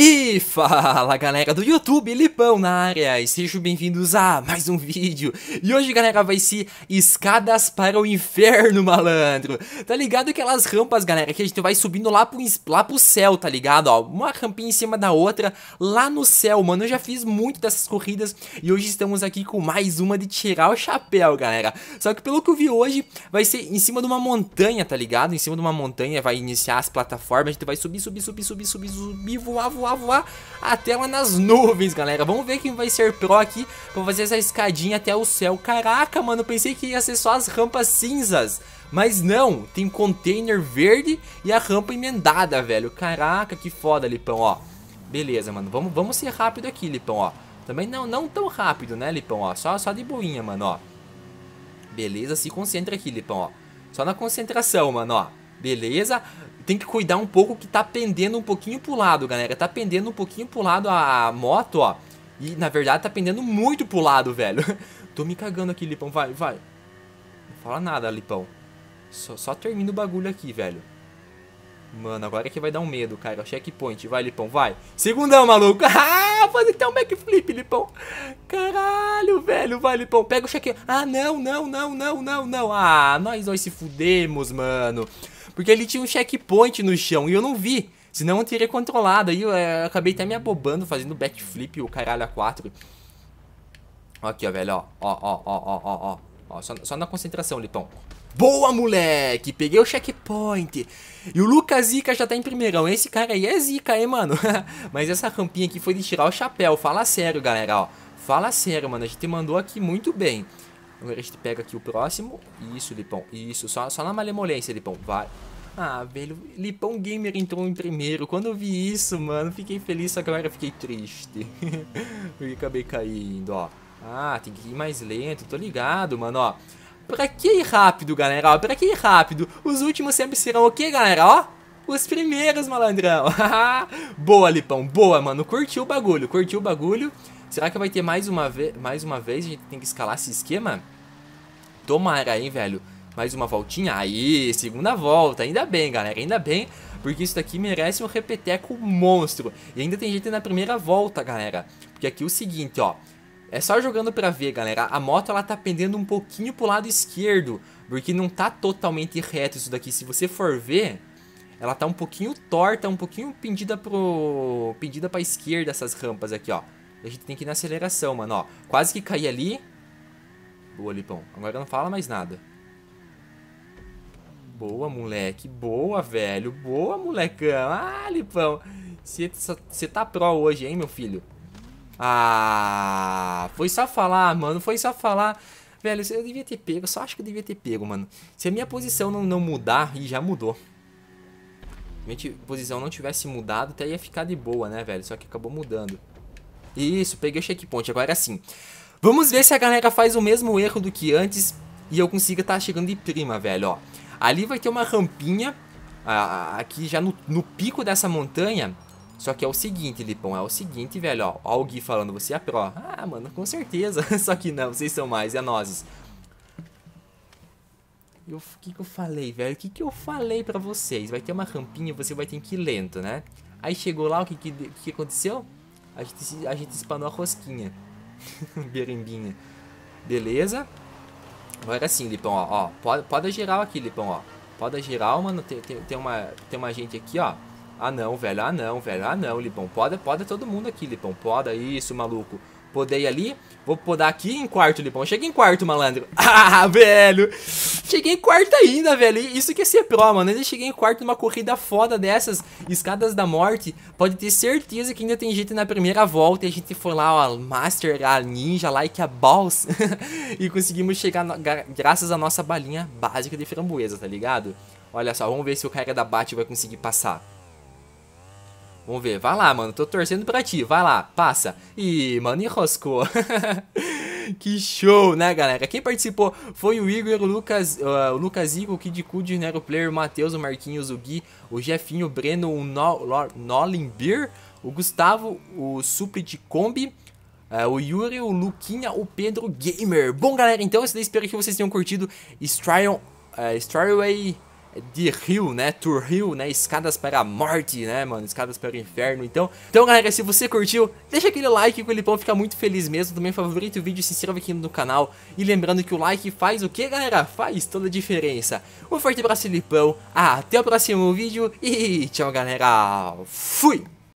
E fala galera do YouTube, Lipão na área, e sejam bem-vindos a mais um vídeo. E hoje galera vai ser escadas para o inferno, malandro. Tá ligado aquelas rampas galera, que a gente vai subindo lá pro céu, tá ligado? Ó, uma rampinha em cima da outra, lá no céu, mano. Eu já fiz muito dessas corridas e hoje estamos aqui com mais uma de tirar o chapéu, galera. Só que pelo que eu vi hoje, vai ser em cima de uma montanha, tá ligado? Em cima de uma montanha vai iniciar as plataformas, a gente vai subir, voar até lá nas nuvens, galera. Vamos ver quem vai ser pro aqui pra fazer essa escadinha até o céu. Caraca, mano, pensei que ia ser só as rampas cinzas, mas não, tem container verde e a rampa emendada, velho. Caraca, que foda, Lipão, ó. Beleza, mano, vamos ser rápido aqui, Lipão, ó. Também não tão rápido, né, Lipão, ó. Só de boinha, mano, ó. Beleza, se concentra aqui, Lipão, ó. Só na concentração, mano, ó. Beleza, tem que cuidar um pouco que tá pendendo um pouquinho pro lado, galera. Tá pendendo um pouquinho pro lado a moto, ó. E, na verdade, tá pendendo muito pro lado, velho. Tô me cagando aqui, Lipão, vai. Não fala nada, Lipão. Só termina o bagulho aqui, velho. Mano, agora é que vai dar um medo, cara. Checkpoint, vai, Lipão, vai. Segundão, maluco. Ah, faz até um backflip, Lipão. Caralho, velho, vai, Lipão. Pega o checkpoint. Ah, não. Ah, nós se fudemos, mano. Porque ele tinha um checkpoint no chão e eu não vi. Senão eu teria controlado. Aí eu acabei até me abobando fazendo backflip e o caralho a 4. Aqui, ó, velho, ó. Ó. Só na concentração, Lipão. Boa, moleque! Peguei o checkpoint. E o Lucas Zica já tá em primeirão. Esse cara aí é zica, hein, mano? Mas essa rampinha aqui foi de tirar o chapéu. Fala sério, galera, ó. Fala sério, mano. A gente mandou aqui muito bem. Agora a gente pega aqui o próximo. Isso, Lipão. Isso. Só na malemolência, Lipão. Vai. Ah, velho. Lipão Gamer entrou em primeiro. Quando eu vi isso, mano, fiquei feliz. Só que agora eu fiquei triste. Eu acabei caindo, ó. Ah, tem que ir mais lento. Tô ligado, mano, ó. Pra que ir rápido, galera? Ó, pra que ir rápido? Os últimos sempre serão o quê, galera? Ó. Os primeiros, malandrão. Boa, Lipão. Boa, mano. Curtiu o bagulho. Curtiu o bagulho. Será que vai ter mais uma vez? A gente tem que escalar esse esquema? Tomara, hein, velho? Mais uma voltinha? Aí, segunda volta. Ainda bem, galera. Ainda bem. Porque isso daqui merece um repeteco monstro. E ainda tem gente na primeira volta, galera. Porque aqui é o seguinte, ó. É só jogando pra ver, galera. A moto, ela tá pendendo um pouquinho pro lado esquerdo. Porque não tá totalmente reto isso daqui. Se você for ver... Ela tá um pouquinho torta, um pouquinho pendida pra esquerda essas rampas aqui, ó. A gente tem que ir na aceleração, mano, ó. Quase que caí ali. Boa, Lipão. Agora não fala mais nada. Boa, moleque. Boa, velho. Boa, molecão. Ah, Lipão. Você tá pró hoje, hein, meu filho? Ah, foi só falar, mano. Foi só falar. Velho, eu devia ter pego. Só acho que eu devia ter pego, mano. Se a minha posição não mudar... Ih, já mudou. Se a minha posição não tivesse mudado, até ia ficar de boa, né, velho? Só que acabou mudando. Isso, peguei o checkpoint, agora sim. Vamos ver se a galera faz o mesmo erro do que antes e eu consiga estar chegando de prima, velho, ó. Ali vai ter uma rampinha, aqui já no pico dessa montanha. Só que é o seguinte, Lipão, é o seguinte, velho, ó. Ó o Gui falando, você é pró. Ah, mano, com certeza. Só que não, vocês são mais, é nozes. O que eu falei, velho? O que eu falei pra vocês? Vai ter uma rampinha, você vai ter que ir lento, né? Aí chegou lá, o que aconteceu? A gente espanou a rosquinha. Berimbinha. Beleza? Agora sim, Lipão, ó. Poda geral aqui, Lipão, ó. Poda geral, mano. Tem uma gente aqui, ó. Ah, não, velho. Ah, não, velho. Ah, não, Lipão. Poda todo mundo aqui, Lipão. Poda isso, maluco. Podei ali. Vou podar aqui em quarto, Lipão. Cheguei em quarto, malandro. Ah, velho. Cheguei em quarto ainda, velho. Isso que é ser pró, mano. Ainda cheguei em quarto numa corrida foda dessas. Escadas da Morte. Pode ter certeza que ainda tem gente na primeira volta. E a gente foi lá, ó. Master, a Ninja, like a Boss. E conseguimos chegar graças à nossa balinha básica de framboesa, tá ligado? Olha só. Vamos ver se o cara da Bat vai conseguir passar. Vamos ver, vai lá, mano, tô torcendo pra ti, vai lá, passa. Ih, mano, enroscou. Que show, né, galera? Quem participou foi o Igor, o Lucas Zica, o Kid Kud, o Nero Player, o Matheus, o Marquinhos, o Gui, o Jefinho, o Breno, o Nolin Beer, o Gustavo, o Supli de Kombi, o Yuri, o Luquinha, o Pedro Gamer. Bom, galera, então, eu espero que vocês tenham curtido Starway... de Hill, né? To Hill, né? Escadas para a morte, né, mano? Escadas para o inferno, então. Então, galera, se você curtiu, deixa aquele like que o Lipão fica muito feliz mesmo. Também favorita o vídeo, se inscreva aqui no canal. E lembrando que o like faz o que, galera? Faz toda a diferença. Um forte abraço, Lipão. Até o próximo vídeo e tchau, galera. Fui!